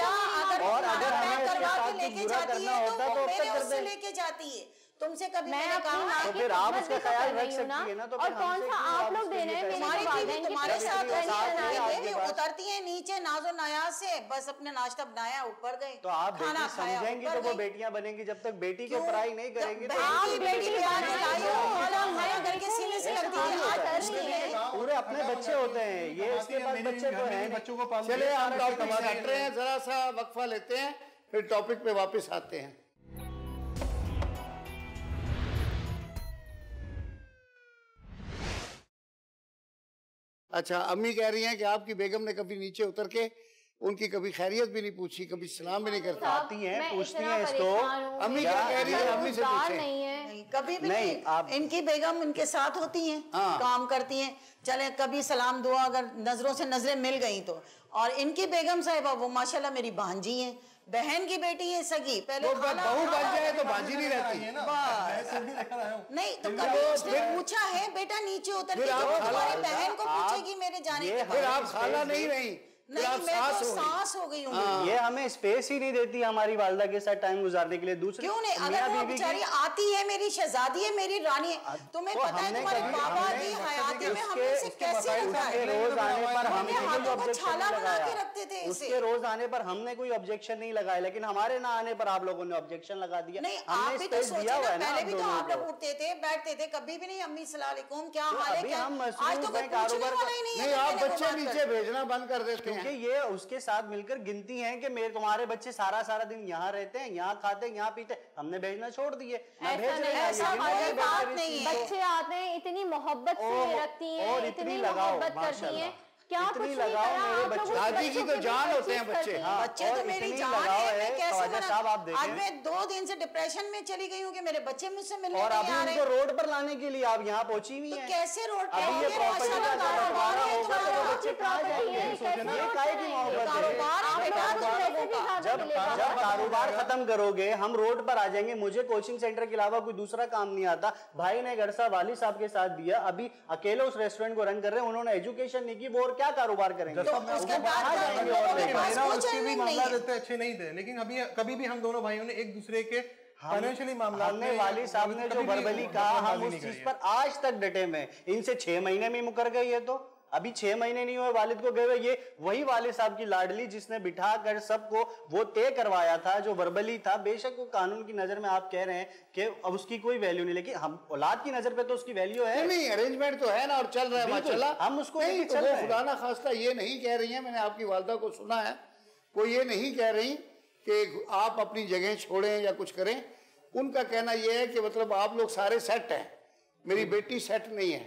और अगर हमें इसके साथ कुछ बुरा करना होता तो अब तक लेके जाती है। तुमसे कभी मैंने कहा तो फिर आप उसका ख्याल रख सकती है ना। तो और कौन सा आप लोग देने हैं तुम्हारी टीवी तुम्हारे साथ रहने उतरती है नीचे नाजो नायाज से, बस अपने नाश्ता बनाया ऊपर गए। तो आप खाना समझेंगी तो वो बेटियां बनेंगी, जब तक बेटी को पढ़ाई नहीं करेंगी पूरे अपने बच्चे होते हैं ये इसके बाद बच्चे तो हैं बच्चों को। चले हम काट रहे हैं, जरा सा वक्फा लेते हैं फिर टॉपिक पे वापस आते हैं। अच्छा अम्मी कह रही हैं कि आपकी बेगम ने कभी नीचे उतर के उनकी कभी खैरियत भी नहीं पूछी, कभी सलाम भी नहीं करती। आती हैं पूछती हैं इसको अम्मी क्या कह रही है अम्मी से पूछें। नहीं है कभी भी नहीं, नहीं। आप... इनकी बेगम उनके साथ होती हैं हाँ। काम करती हैं, चले कभी सलाम दुआ अगर नजरों से नजरें मिल गई तो। और इनकी बेगम साहिबा वो माशाल्लाह मेरी भांजी हैं, बहन की बेटी है सगी, पहले बहू बन जाए तो भांजी नहीं रहती है ना। नहीं तो कभी उसने पूछा है बेटा नीचे उतर के तुम्हारी बहन को पूछेगी मेरे जाने के बाद? फिर आप खाला नहीं रही नहीं मैं तो सास हो गई हूँ। ये हमें स्पेस ही नहीं देती हमारी वालदा के साथ टाइम गुजारने के लिए। दूसरी क्यों नहीं, अगर वो बेचारी आती है मेरी शहजादी है मेरी रानी है। तुम्हें पता है तुम्हारे बाबा की हयाती में हमने से कैसे रखा है, रोज आने पर हमने कोई ऑब्जेक्शन नहीं लगाया रखते थे उसके रोज आने पर हमने कोई ऑब्जेक्शन नहीं लगाया, लेकिन हमारे ना आने पर आप लोगों ने ऑब्जेक्शन लगा दिया। नहीं हमने स्पेस दिया हुआ है ना, पहले भी तो आप लोग उठते थे बैठते थे कभी भी नहीं अम्मी सलाम अलैकुम क्या हाल है क्या। आज तो कोई पूछने वाला ही नहीं है। आप बच्चे नीचे भेजना बंद कर देते हैं कि ये उसके साथ मिलकर गिनती हैं कि मेरे तुम्हारे बच्चे सारा सारा दिन यहाँ रहते हैं यहाँ खाते हैं यहाँ पीते, हमने भेजना छोड़ दिए। बच्चे आते हैं इतनी मोहब्बत से रखती हैं और इतनी मोहब्बत करती हैं क्या इतनी लगाओ मेरे बच्चे, दादी की तो जान होते हैं बच्चे हाँ। बच्चे तो मेरी जान है, मैं कैसे साहब आप देखें आज मैं दो दिन से डिप्रेशन में चली गई हूँ कि मेरे बच्चे मुझसे मिलने और अभी उनको रोड पर लाने के लिए आप यहाँ पहुँची हुई हैं। कैसे रोड पर ये कारोबार खत्म करोगे हम रोड पर आ जाएंगे। मुझे कोचिंग सेंटर के अलावा कोई दूसरा काम नहीं आता, भाई ने घर साहब वाली साहब के साथ दिया, अभी अकेले उस रेस्टोरेंट को रन कर रहे हैं, उन्होंने एजुकेशन नहीं की वो क्या कारोबार करेंगे। तो उसके बाद उसके भी मामला इतने अच्छे नहीं थे, लेकिन अभी कभी भी हम दोनों भाइयों ने एक दूसरे के फाइनेंशियली मामला हमने वाली साहब ने जो बर्बली कहा हम उस चीज पर आज तक डटे में। इनसे छह महीने में मुकर गई है, तो अभी छह महीने नहीं हुए वालिद को गए हुए, ये वही वालिद साहब की लाडली जिसने बिठा कर सबको वो तय करवाया था जो वर्बली था। बेशक वो कानून की नजर में आप कह रहे हैं कि अब उसकी कोई वैल्यू नहीं, लेकिन हम औलाद की नजर पे तो उसकी वैल्यू है। नहीं अरेंजमेंट तो है ना और चल रहा है माशाल्लाह। हम उसको खुदा ना खास्ता ये नहीं कह रही है, मैंने आपकी वालदा को सुना है वो ये नहीं कह रही कि आप अपनी जगह छोड़ें या कुछ करें। उनका कहना यह है कि मतलब आप लोग सारे सेट हैं, मेरी बेटी सेट नहीं है,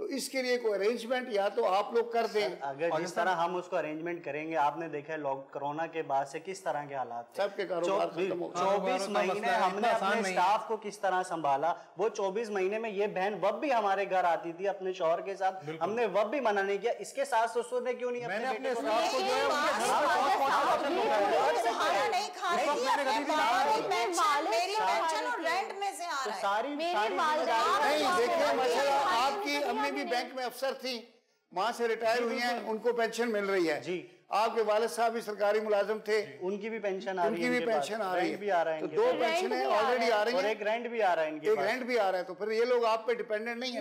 तो इसके लिए कोई अरेंजमेंट या तो आप लोग कर दें। अगर जिस तरह हम उसको अरेंजमेंट करेंगे, आपने देखा है लॉक कोरोना के बाद से किस तरह के हालात थे, सबके कारोबार खत्म हो गए। चौबीस महीने हमने अपने स्टाफ को किस तरह संभाला, वो चौबीस महीने में ये बहन वब भी हमारे घर आती थी अपने शौहर के साथ, हमने वब भी मना नहीं किया। इसके साथ ससुर ने क्यों नहीं? भी बैंक में अफसर थी, मां से रिटायर हुई हैं, उनको पेंशन मिल रही है जी। आपके वालिद साहब भी सरकारी मुलाजिम थे, उनकी भी पेंशन आ रही है, उनकी भी पेंशन आ रही है, तो दो पेंशनें ऑलरेडी आ रही हैं और एक रेंट भी आ रहा है, इनके एक रेंट भी आ रहा है, तो फिर ये लोग आप पे डिपेंडेंट नहीं है।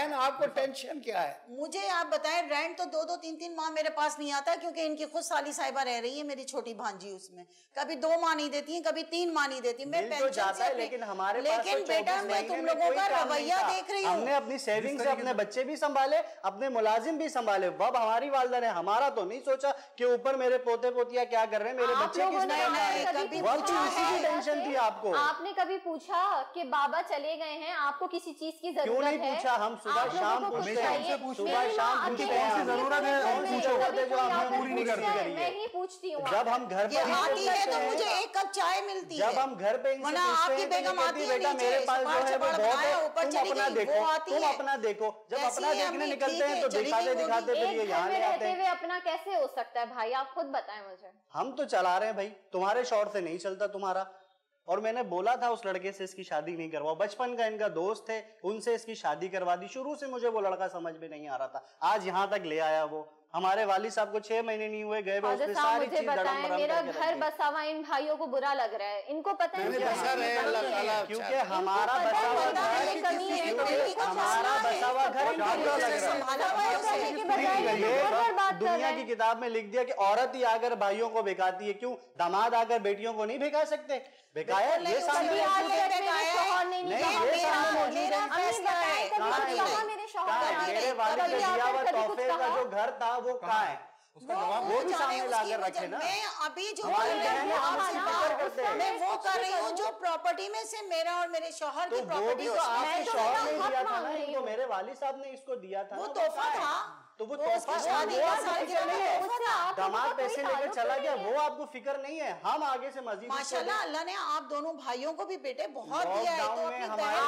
बहन आपको टेंशन क्या है? मुझे आप बताएं, रेंट तो दो दो तीन तीन माह मेरे पास नहीं आता क्योंकि इनकी खुद साली साहिबा रह रही है मेरी छोटी भांजी, उसमें कभी दो माह नहीं देती है, कभी तीन माह नहीं देती। मैं पेंशन जाता है लेकिन हमारे लेकिन बेटा मैं तुम लोगों का रवैया देख रही हूँ। हमने अपनी सेविंग से अपने बच्चे भी संभाले, अपने मुलाजिम भी संभाले। वब हमारी वालदा ने हमारा तो नहीं सोचा कि ऊपर मेरे पोते पोतिया क्या कर रहे हैं, मेरे बच्चे टेंशन थी। आपको आपने कभी पूछा कि बाबा चले गए हैं, आपको किसी चीज की जरूरत है? क्यों नहीं पूछा? हम सुबह शाम पूछते हैं, सुबह शाम पूछते हैं, जरूरत है जो हम पूरी नहीं करते। मैं ही पूछती हूँ जब हम घर पे आती है तो मुझे एक कप चाय मिलती है, जब हम घर पे आपकी बेगम आती है बेटा मेरे पास जो है वो बहुत है, ऊपर चली गई वो आती है, तुम अपना देखो। जब अपना देखने निकलते हैं तो दिखाते दिखाते फिर यहाँ ले आते हैं। अपना कैसे हो सकता है भाई, आप खुद बताएं मुझे। हम तो चला रहे हैं भाई, तुम्हारे शौर से नहीं चलता तुम्हारा। और मैंने बोला था उस लड़के से इसकी शादी नहीं करवाओ, बचपन का इनका दोस्त थे उनसे इसकी शादी करवा दी। शुरू से मुझे वो लड़का समझ में नहीं आ रहा था, आज यहाँ तक ले आया। वो हमारे वाली साहब को छह महीने नहीं हुए गए, सारी चीज मेरा घर बसा हुआ। इन भाइयों को बुरा लग रहा है, इनको पता है क्योंकि हमारा बसा हुआ घर दुनिया की किताब में लिख दिया कि औरत ही आकर भाइयों को बेकाती है। क्यों दामाद आकर बेटियों को नहीं बेका सकते? बेकाया ये सामने मेरे वाले ने दिया हुआ तोहफे का जो घर था वो कहाँ है? उसका जवाब वो भी सामने लाकर रखे ना। मैं अभी जो मैं वो कर रही हूँ जो प्रॉपर्टी में से मेरा और मेरे शोहर की प्रॉपर्टी तो आपके शोहर ने दिया था ना, इनको मेरे वाली साहब ने इसको दिया था, वो तोहफा था। तो वो तोहफा दामाद पैसे लेकर चला गया, वो आपको फिक्र नहीं है। हम आगे से मजीद माशाल्लाह अल्लाह ने आप दोनों भाइयों को भी बेटे बहुत दिया है, तो अपनी बाबा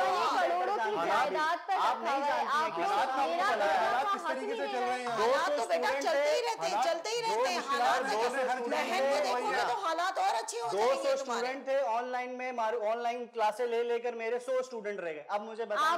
ने करोड़ों की जायदाद पर हालात तो बेटा चलते ही रहते हैं, चलते ही रहते हैं हालात। तो हालात और अच्छे हो जाएंगे। दो सौ स्टूडेंट थे ऑनलाइन में, ऑनलाइन क्लासे ले लेकर मेरे सौ स्टूडेंट रह गए। अब मुझे बताया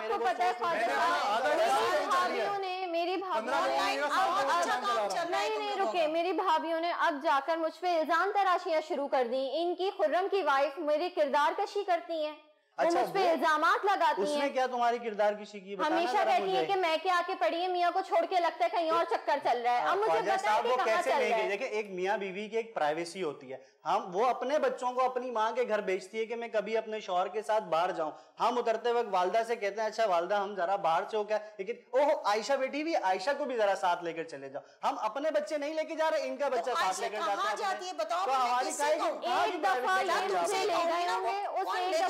मेरी भाभियों ने अब अच्छा काम चलना ही नहीं रुके, मेरी भाभियों ने अब जाकर मुझ पे इल्जाम तराशियां शुरू कर दी। इनकी खुर्रम की वाइफ मेरी किरदार कशी करती है, वो मुझ पे इल्जाम लगाती है। क्या तुम्हारी किरदार किसी की हमेशा कहती है कि मैं के आके पड़ी है, मियाँ को छोड़ के लगता है कहीं और चक्कर चल रहा है। अब मुझे पता है कि कहाँ चल रहा है। देखिए एक मियाँ बीवी की एक प्राइवेसी होती है, हम वो अपने बच्चों को अपनी माँ के घर भेजती है कि मैं कभी अपने शौहर के साथ बाहर जाऊँ। हम उतरते वक्त वालदा से कहते हैं अच्छा वालदा हम जरा बाहर से हो गया, लेकिन ओह आयशा बेटी भी आयशा को भी जरा साथ लेकर चले जाओ। हम अपने बच्चे नहीं लेके जा रहे, इनका बच्चा साथ लेकर जाती है।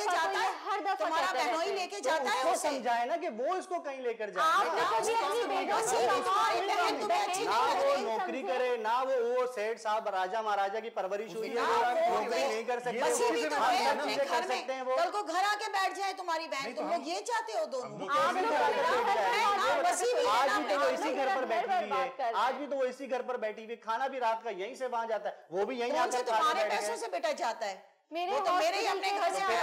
हमारी हर दफा तुम्हारा बहनों ही लेके जाता है, वो समझाए ना कि वो इसको कहीं लेकर जाए। ना वो नौकरी करे ना वो वो सेठ साहब राजा महाराजा की परवरिश हुई है, नौकरी नहीं कर सकते हैं। वो कल को घर आके बैठ जाए तुम्हारी बहन, तुम लोग ये चाहते हो? दोनों आज भी तो वो इसी घर पर बैठी हुई है, आज भी तो वो इसी घर पर बैठी हुई, खाना भी रात का यहीं से वहाँ जाता है, वो भी यहीं आता है। तुम्हारे पैसों से बेटा जाता है, मेरे तो मेरे ही अपने घर से मुझे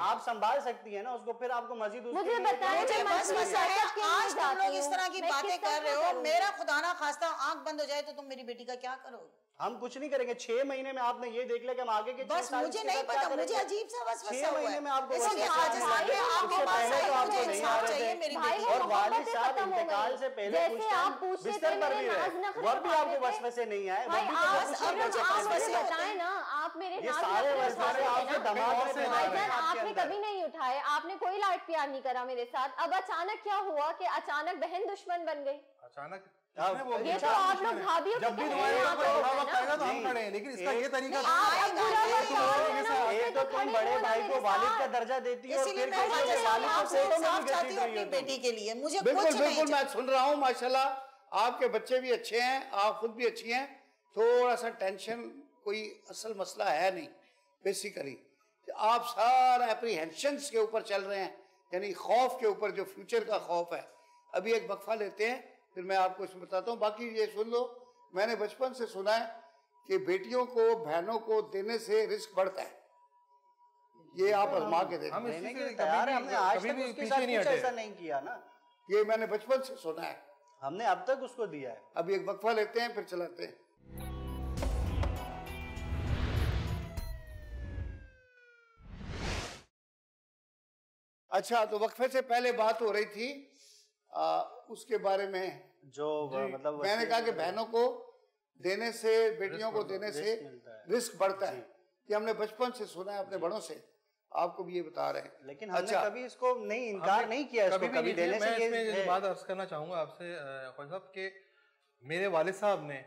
आप संभाल सकती है ना उसको, फिर आपको मजीद मुझे बताइए। बस मसला है आज तुम लोग इस तरह की बातें कर रहे हो, मेरा खुदा ना खास्ता आंख बंद हो जाए तो तुम मेरी बेटी का क्या करोगे? हम कुछ नहीं करेंगे। छह महीने में आपने ये देख लिया कि हम आगे के बस मुझे नहीं पता, मुझे अजीब सा बस छह महीने में आपको वसवसे नहीं आए ना। आप मेरे आपने कभी नहीं उठाए, आपने कोई लाड प्यार नहीं करा मेरे साथ। अब अचानक क्या हुआ कि अचानक बहन दुश्मन बन गई? अचानक ये तो आप लोग भाभीयों के हैं, लेकिन इसका ये तरीका एक तो तुम बड़े भाई को वालिद का दर्जा देती हो, फिर अपनी बेटी के लिए मुझे बिल्कुल बिल्कुल मैं सुन रहा हूँ। माशाल्लाह आपके बच्चे भी अच्छे हैं, आप खुद भी अच्छी हैं। थोड़ा सा टेंशन कोई असल मसला है नहीं, बेसिकली आप सारा एप्रीहेंशंस के ऊपर चल रहे हैं, यानी खौफ के ऊपर, जो फ्यूचर का खौफ है। अभी एक वक्फा लेते हैं फिर मैं आपको इसमें बताता हूँ, बाकी ये सुन लो। मैंने बचपन से सुना है कि बेटियों को बहनों को देने से रिस्क बढ़ता है, ये आप आजमा के देखो। हम इससे तैयार हैं, हमने आज तक उसके साथ कुछ ऐसा नहीं किया ना, ये मैंने बचपन से सुना है, हमने अब तक उसको दिया है। अभी एक वक्फा लेते हैं फिर चलाते हैं। अच्छा, तो वक्फे से पहले बात हो रही थी आ, उसके बारे में जो मतलब मैंने कहा कि बहनों को देने से, बेटियों को देने से रिस्क बढ़ता है, कि हमने बचपन से सुना है अपने बड़ों से, आपको भी ये बता रहे हैं। लेकिन हमने अच्छा, कभी इसको नहीं इनकार नहीं किया इसको, कभी, कभी देने से। मैं ये बात अर्ज करना चाहूँगा आपसे ख्वाजा साहब के, मेरे वालिद साहब ने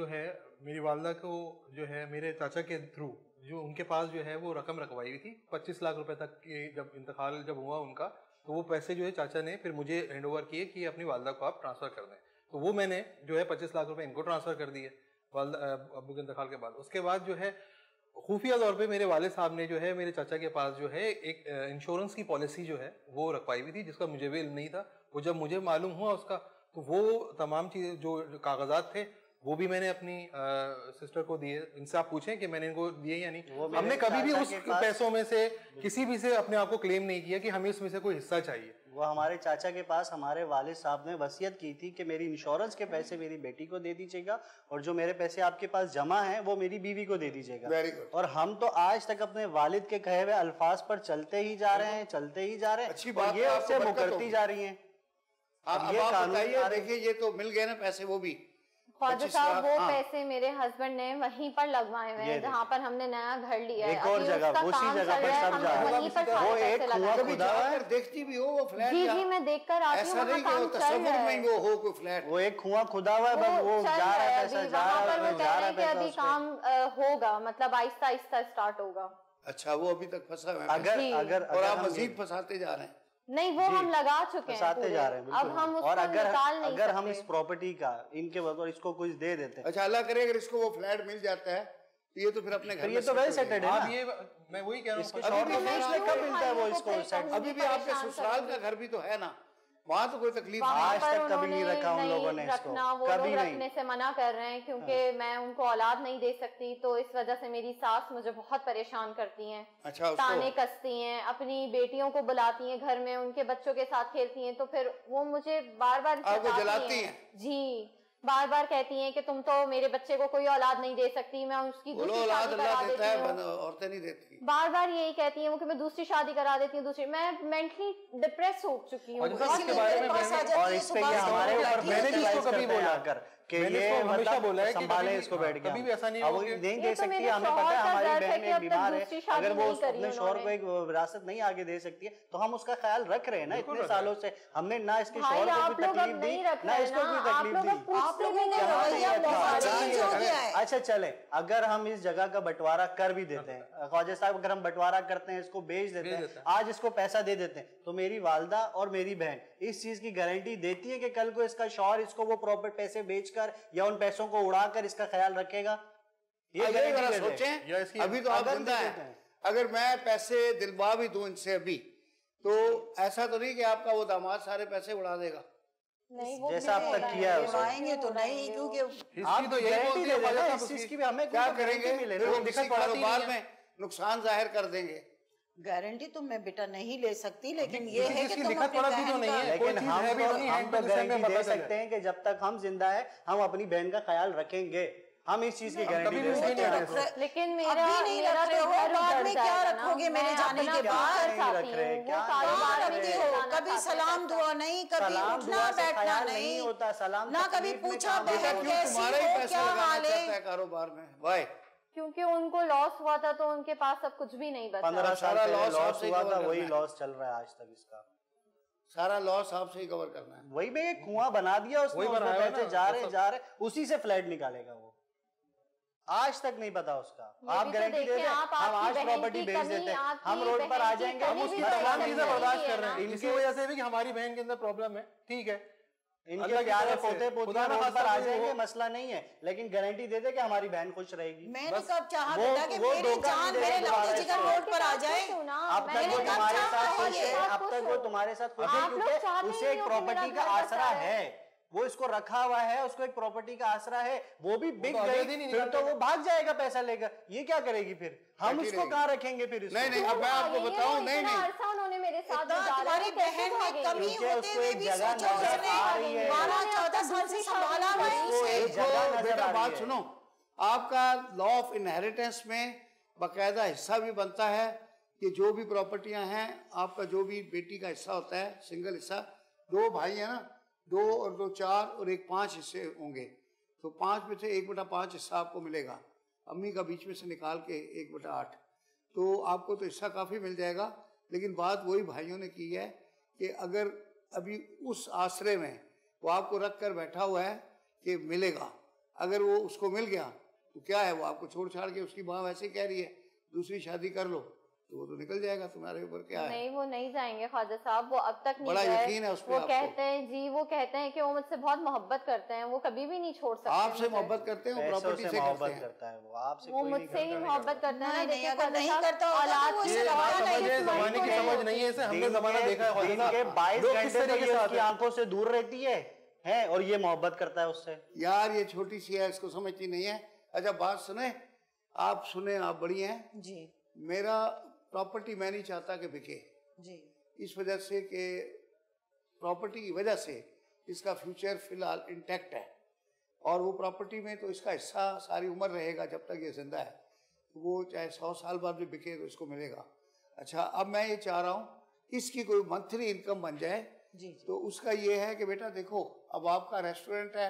जो है मेरी वालदा को जो है मेरे चाचा के थ्रू जो उनके पास जो है वो रकम रखवाई हुई थी पच्चीस लाख रुपए तक की। जब इंतकाल जब हुआ उनका, तो वो पैसे जो है चाचा ने फिर मुझे हैंड ओवर किए कि अपनी वालदा को आप ट्रांसफ़र कर दें। तो वो मैंने जो है पच्चीस लाख रुपए इनको ट्रांसफ़र कर दिए वालदा अब्बू के इंतकाल के बाद। उसके बाद जो है खुफिया तौर पे मेरे वाले साहब ने जो है मेरे चाचा के पास जो है एक इंश्योरेंस की पॉलिसी जो है वो रखवाई हुई थी, जिसका मुझे भी इल्म नहीं था। वो जब मुझे मालूम हुआ उसका, तो वो तमाम चीज़ जो कागजात थे वो भी मैंने अपनी आ, सिस्टर को दिए। इनसे आप पूछें कि मैंने इनको दिए या नहीं। हमने कभी भी उस पैसों में से किसी भी से अपने आप को क्लेम नहीं किया कि हमें इसमें से कोई हिस्सा चाहिए। वो हमारे चाचा के पास हमारे वालिद साहब ने वसीयत की थी कि मेरी इंश्योरेंस के पैसे मेरी बेटी को दे दीजिएगा, और जो मेरे पैसे आपके पास जमा हैं वो मेरी बीवी को दे दीजिएगा। और हम तो आज तक अपने वालिद के कहे हुए अल्फाज पर चलते ही जा रहे हैं, चलते ही जा रहे हैं, ये उससे मुकरती जा रही है। देखिए, ये तो मिल गए ना पैसे, वो भी ख्वाजा साहब वो पैसे मेरे हस्बैंड ने वहीं पर लगवाए हुए हैं जहाँ पर हमने नया घर लिया है। एक और जगह, उसी जगह पर सब जा रहा है। वहीं पर वो एक हुआ खुदा देखती भी हो वो फ्लैट, जी जी मैं देखकर आती हूँ। ऐसा नहीं कि वो तस्वीर में वो हो कोई फ्लैट, वो एक हुआ खुदा हुआ है, बस वो जा रहा है पैसा, जा रहा है। वहाँ पर वो कह रहे हैं कि अभी काम होगा, मतलब आहिस्ता आहिस्ता स्टार्ट होगा। अच्छा, वो अभी तक फंसा है। अगर अगर और आप मजीद फंसाते जा रहे हैं। नहीं, वो हम लगा चुके हैं, साथे जा रहे हैं। अब हम उसको और अगर निकाल नहीं अगर सकते। हम इस प्रॉपर्टी का इनके बदौलत इसको कुछ दे देते हैं। अच्छा, अल्लाह करे अगर इसको वो फ्लैट मिल जाता है तो ये तो फिर अपने घर में, ये तो वेल सेटेड है ना। ये मैं वही कह रहा हूँ, कब मिलता है वो इसको सेट? अभी भी आपके ससुराल का घर भी तो है ना, वहाँ तो कोई तकलीफ आज तक कभी नहीं रखा उन लोगों ने इसको, कभी नहीं। रखने से मना कर रहे हैं क्योंकि हाँ। मैं उनको औलाद नहीं दे सकती, तो इस वजह से मेरी सास मुझे बहुत परेशान करती हैं। अच्छा, ताने कसती हैं, अपनी बेटियों को बुलाती हैं घर में, उनके बच्चों के साथ खेलती हैं, तो फिर वो मुझे बार बार जलाती हैं जी, बार बार कहती हैं कि तुम तो मेरे बच्चे को कोई औलाद नहीं दे सकती, मैं उसकी दूसरी शादी करा देती हूँ। औरतें नहीं देती, बार बार यही कहती हैं वो कि मैं दूसरी शादी करा देती हूँ दूसरी। मैं मेंटली डिप्रेस हो चुकी हूँ। और इस पे हमारे ऊपर मैंने भी इसको कभी बोला कर कि ये हमेशा बोला है कि संभालें इसको बैठ के, कभी भी ऐसा नहीं होगा नहीं दे सकती। हमें पता है हमारी बहन एक बीमार है, अगर वो अपने शौहर को एक विरासत नहीं आगे दे सकती है, तो हम उसका ख्याल रख रहे हैं ना इतने सालों से। हमने ना इसके शौहर को कोई तकलीफ दी ना इसको कोई तकलीफ दी। अच्छा चले, अगर हम इस जगह का बंटवारा कर भी देते हैं ख्वाजा साहब, अगर हम बंटवारा करते हैं, इसको बेच देते हैं, आज इसको पैसा दे देते हैं, तो मेरी वालदा और मेरी बहन इस चीज की गारंटी देती है कि कल को इसका शौहर इसको वो प्रॉपर्टी पैसे बेचकर या उन पैसों को उड़ाकर इसका ख्याल रखेगा? ये गारंटी सोचें, अभी तो आप जिंदा हैं। अगर मैं पैसे दिलवा भी दूं इनसे अभी, तो ऐसा तो नहीं कि आपका वो दामाद सारे पैसे उड़ा देगा जैसा आप तक किया है, तो नहीं क्योंकि आप तो गारंटी दे देना इस चीज की भी हमें क्या करेंगे वो दिक्कत कारोबार में नुकसान जाहिर कर देंगे। गारंटी तो मैं बेटा नहीं ले सकती, लेकिन ये है कि तुम अपनी है, लेकिन हम तो गारंटी दे सकते हैं कि जब तक हम जिंदा है हम अपनी बहन का ख्याल रखेंगे, हम इस चीज की गारंटी दे सकते हैं। लेकिन मेरा क्या रखोगे मेरे जाने के बाद? कभी सलाम दुआ नहीं, कभी उठना बैठना नहीं होता, सलाम ना कभी पूछा बहन कैसी, कारोबार में भाई क्योंकि उनको लॉस हुआ था तो उनके पास सब कुछ भी नहीं बचा। पंद्रह साल लॉस हुआ था, वही लॉस चल रहा है आज तक, इसका सारा लॉस आपसे ही कवर करना है। वही भाई एक कुआं बना दिया उसने, पैसे जा रहे जा रहे उसी से फ्लैट निकालेगा वो, आज तक नहीं पता उसका। आप गारंटी दे देते हैं हम आज प्रॉपर्टी बेच देते हैं, हम रोड पर आ जाएंगे, हम उसकी तमाम चीजें बर्दाश्त कर रहे हैं। इनकी वजह से भी हमारी बहन के अंदर प्रॉब्लम है, ठीक है, इनके प्यारे पोते पोतियां रोड पर आ जाएंगे, मसला नहीं है, लेकिन गारंटी दे दे कि हमारी बहन खुश रहेगी। मैंने कब चाहा बेटा कि मेरी जान मेरे लड़के जिगर रोड पर आ जाए? अब तक वो तुम्हारे साथ खुश है, अब तक वो तुम्हारे साथ खुश है क्योंकि उसे एक प्रॉपर्टी का आसरा है, वो इसको रखा हुआ है, उसको एक प्रॉपर्टी का आसरा है, वो भी बिक गई फिर तो वो भाग जाएगा पैसा लेकर, ये क्या करेगी फिर? हम उसको कहाँ रखेंगे फिर? नहीं नहीं, अब मैं आपको बताऊं, नहीं नहीं मेरे साथ तुम्हारी बहन में कमी होते हुए भी सोचो, उसने बारह चौदह साल से संभाला हुआ। बात सुनो, आपका लॉ ऑफ इनहेरिटेंस में बाकायदा हिस्सा भी बनता है, कि जो भी प्रॉपर्टियां हैं, आपका जो भी बेटी का हिस्सा होता है, सिंगल हिस्सा, दो भाई है ना, दो और दो चार और एक पांच हिस्से होंगे, तो पांच में से एक बटा पांच हिस्सा आपको मिलेगा। अम्मी का बीच में से निकाल के एक बटा आठ, तो आपको तो हिस्सा काफ़ी मिल जाएगा। लेकिन बात वही भाइयों ने की है कि अगर अभी उस आश्रय में वो आपको रख कर बैठा हुआ है कि मिलेगा, अगर वो उसको मिल गया तो क्या है, वो आपको छोड़ छाड़ के, उसकी माँ वैसे कह रही है दूसरी शादी कर लो, तो वो तो निकल जाएगा तुम्हारे ऊपर। क्या है, नहीं वो नहीं जाएंगे ख्वाजा साहब, वो अब तक नहीं, बड़ा यकीन है उस पे। वो कहते हैं जी, वो कहते हैं कि वो मुझसे बहुत मोहब्बत करते हैं, वो कभी भी नहीं छोड़ सकते। आपसे मोहब्बत करते हैं, प्रॉपर्टी से मोहब्बत करता है वो, आपसे वो मुझसे ही मोहब्बत करता है। समझ नहीं है, हमने जमाना देखा है, बाईस घंटे आंखों से दूर रहती है है और ये मोहब्बत करता है उससे। यार ये छोटी सी है, इसको समझती नहीं है। अच्छा बात सुने आप, सुने आप बड़ी हैं जी। मेरा प्रॉपर्टी मैं नहीं चाहता कि बिके जी, इस वजह से कि प्रॉपर्टी की वजह से इसका फ्यूचर फिलहाल इंटैक्ट है, और वो प्रॉपर्टी में तो इसका हिस्सा सारी उम्र रहेगा जब तक ये जिंदा है, वो चाहे सौ साल बाद भी बिके तो इसको मिलेगा। अच्छा अब मैं ये चाह रहा हूँ इसकी कोई मंथली इनकम बन जाए जी, जी। तो उसका ये है कि बेटा देखो, अब आपका रेस्टोरेंट है,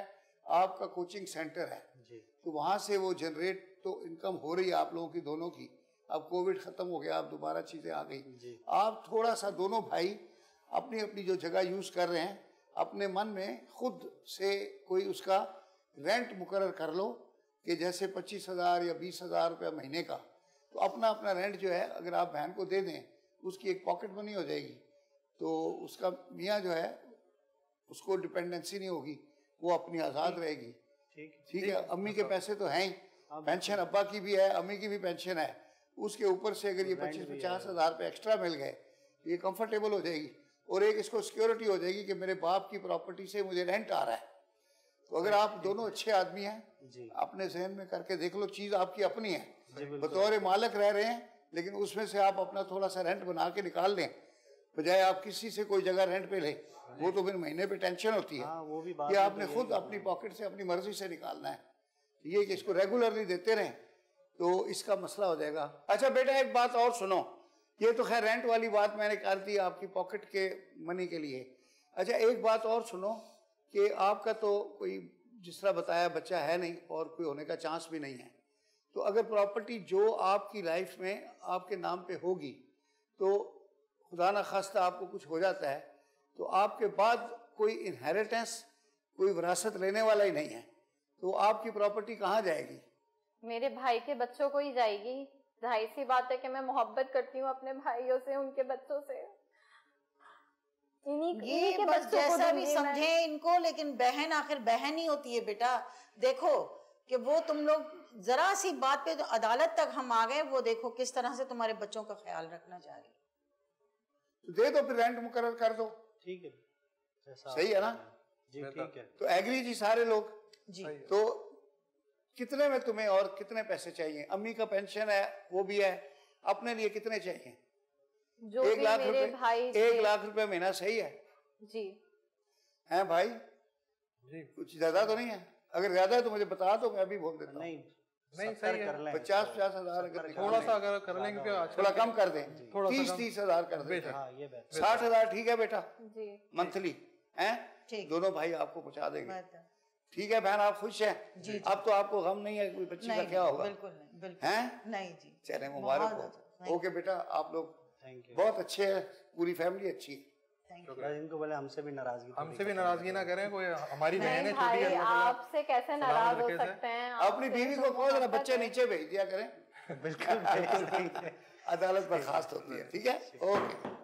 आपका कोचिंग सेंटर है जी, तो वहाँ से वो जनरेट तो इनकम हो रही है आप लोगों की दोनों की। अब कोविड खत्म हो गया, आप दोबारा चीज़ें आ गई, आप थोड़ा सा दोनों भाई अपनी अपनी जो जगह यूज़ कर रहे हैं, अपने मन में खुद से कोई उसका रेंट मुकर्रर कर लो कि जैसे पच्चीस हज़ार या बीस हज़ार रुपया महीने का, तो अपना अपना रेंट जो है अगर आप बहन को दे दें, उसकी एक पॉकेट मनी हो जाएगी, तो उसका मियाँ जो है उसको डिपेंडेंसी नहीं होगी, वो अपनी आज़ाद रहेगी। ठीक है, अम्मी के पैसे तो हैं ही, पेंशन अब्बा की भी है, अम्मी की भी पेंशन है, उसके ऊपर से अगर ये पच्चीस पचास हज़ार रुपये एक्स्ट्रा मिल गए तो ये कंफर्टेबल हो जाएगी, और एक इसको सिक्योरिटी हो जाएगी कि मेरे बाप की प्रॉपर्टी से मुझे रेंट आ रहा है। तो अगर आप दोनों अच्छे आदमी हैं, अपने जहन में करके देख लो, चीज़ आपकी अपनी है, बतौर मालिक रह रहे हैं, लेकिन उसमें से आप अपना थोड़ा सा रेंट बना के निकाल लें, बजाय आप किसी से कोई जगह रेंट पे ले, वो तो फिर महीने पे टेंशन होती है। आ, वो भी बात कि आपने खुद अपनी पॉकेट से अपनी मर्जी से निकालना है, ये कि इसको रेगुलरली देते रहें तो इसका मसला हो जाएगा। अच्छा बेटा एक बात और सुनो, ये तो खैर रेंट वाली बात मैंने कर दी आपकी पॉकेट के मनी के लिए। अच्छा एक बात और सुनो कि आपका तो कोई जिस तरह बताया बच्चा है नहीं, और कोई होने का चांस भी नहीं है, तो अगर प्रॉपर्टी जो आपकी लाइफ में आपके नाम पर होगी, तो खुदा ना खास्ता आपको कुछ हो जाता है, तो आपके बाद कोई इनहेरिटेंस, कोई विरासत लेने वाला ही नहीं है, तो आपकी प्रॉपर्टी कहाँ जाएगी? मेरे भाई के बच्चों को ही जाएगी, जाहिर सी बात है कि मैं मोहब्बत करती हूँ अपने भाइयों से, उनके बच्चों से, इन्हीं इन्हीं के बस बच्चों जैसा को भी समझे इनको, लेकिन बहन आखिर बहन ही होती है। बेटा देखो कि वो तुम लोग जरा सी बात पे तो अदालत तक हम आ गए, वो देखो किस तरह से तुम्हारे बच्चों का ख्याल रखना चाहिए। तो दे दो फिर रेंट मुकर्रर कर दो, ठीक है, सही है ना जी, ठीक है। तो एग्री जी सारे लोग जी। तो कितने में तुम्हें और कितने पैसे चाहिए? अम्मी का पेंशन है वो भी है, अपने लिए कितने चाहिए? जो एक लाख रुपए, भाई एक लाख रुपए महीना सही है जी? हैं भाई जी, कुछ ज्यादा तो नहीं है? अगर ज्यादा है तो मुझे बता दो, मैं अभी बोल देता हूँ। नहीं नहीं सही है, पचास पचास हजार अगर थोड़ा सा अगर कर लेंगे, थोड़ा कम कर दें, तीस तीस हजार कर दें, साठ हजार ठीक है बेटा मंथली, हैं दोनों भाई आपको पहुंचा देंगे। ठीक है बहन, आप खुश हैं? अब तो आपको गम नहीं है कोई बच्ची का क्या होगा? बिल्कुल नहीं जी, चले मुबारक हो। ओके बेटा, आप लोग बहुत अच्छे है, पूरी फैमिली अच्छी है। इनको बोले हमसे भी नाराजगी हमसे भी नाराजगी ना करें, कोई हमारी बहन है छोटी, आपसे कैसे नाराज हो सकते हैं? अपनी बीवी को कहो जरा बच्चे नीचे भेज दिया करें, बिल्कुल अदालत बर्खास्त होती है। ठीक है, ओके।